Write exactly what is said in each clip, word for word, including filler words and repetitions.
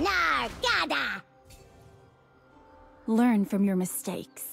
Largada! Learn from your mistakes.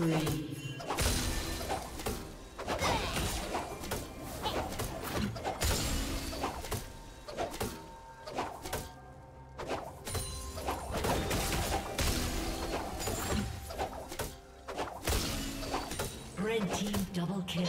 free. Red team double kill.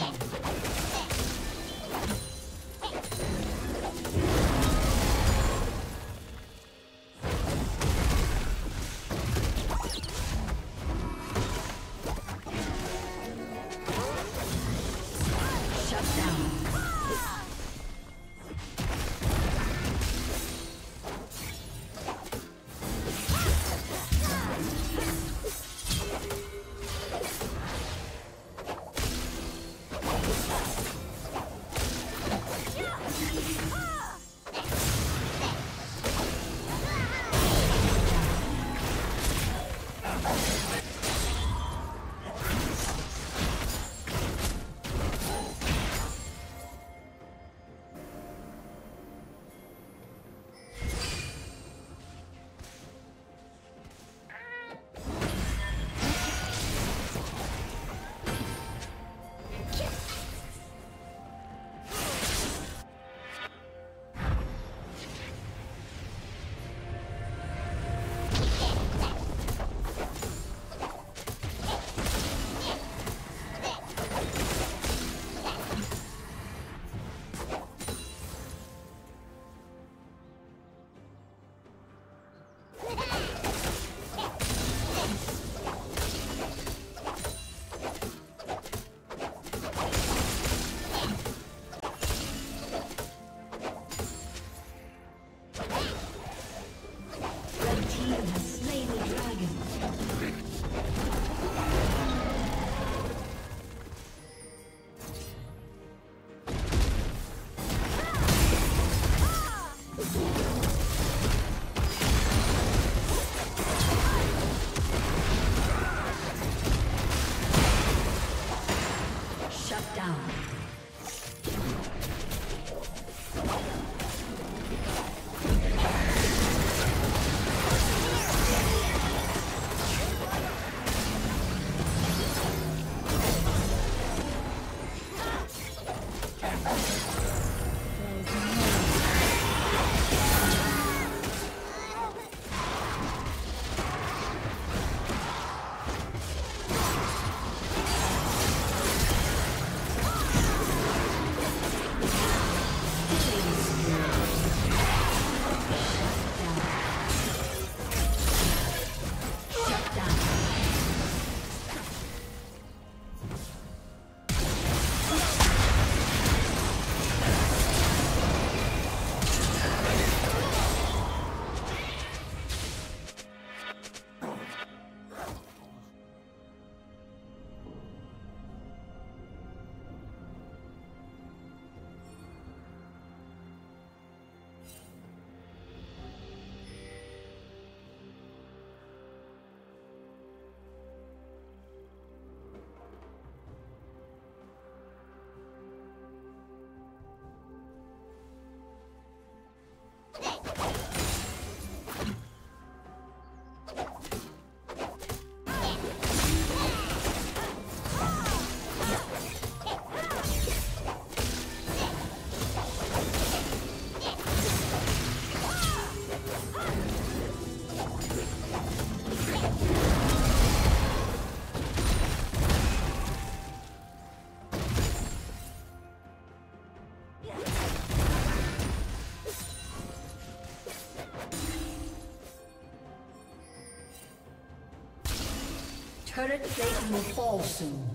Turret plate will fall soon.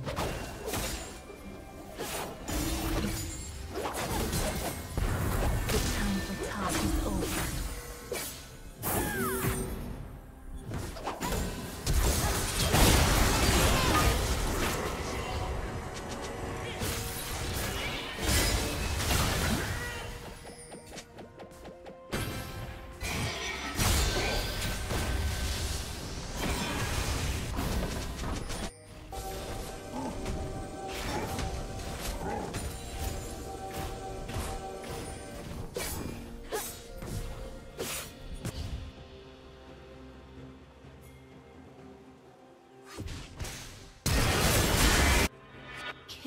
The time for top is over. Oh.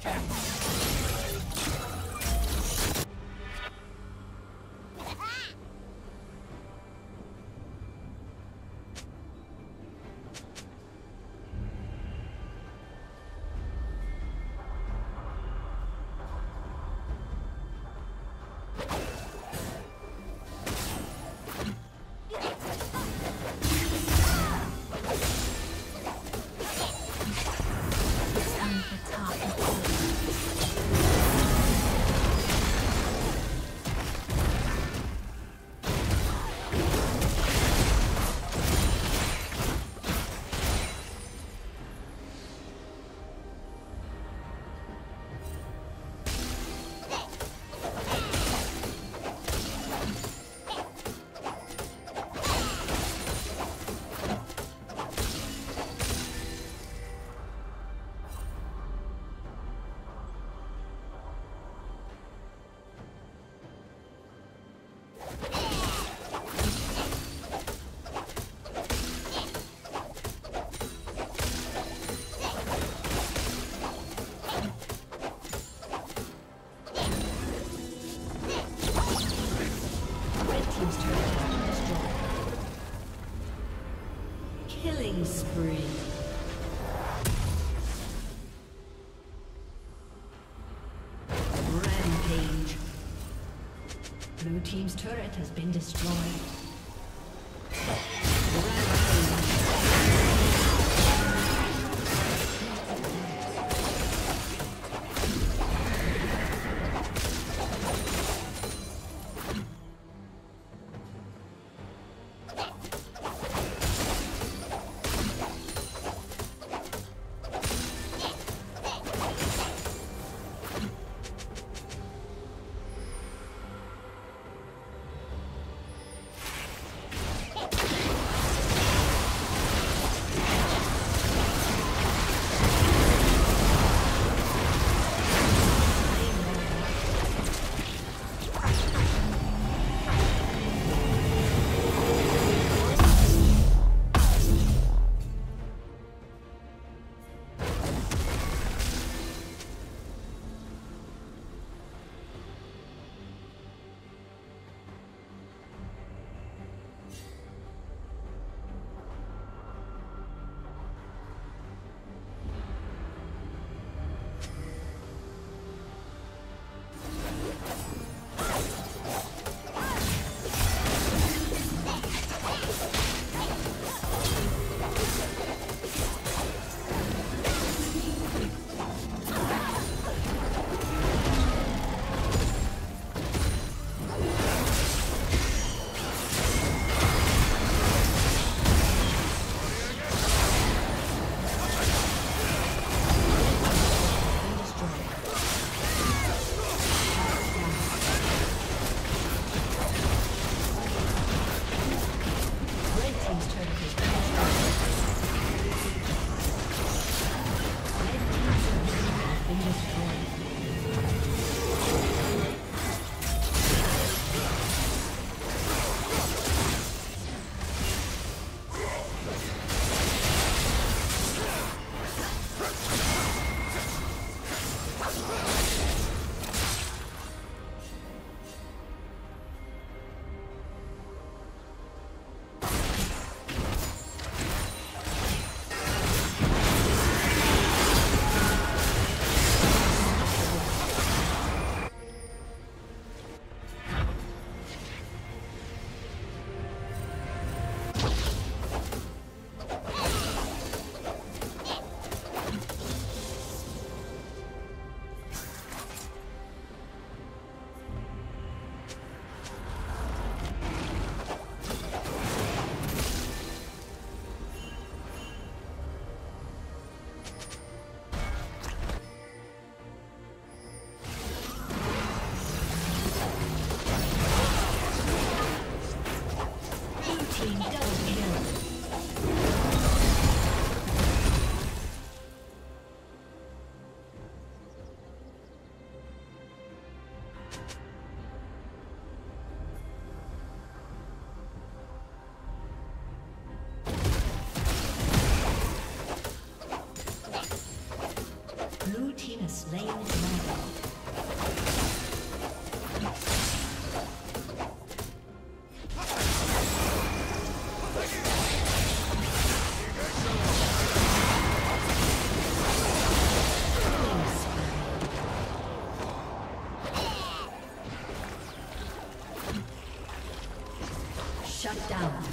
Top. Blue team's turret has been destroyed. Shut down.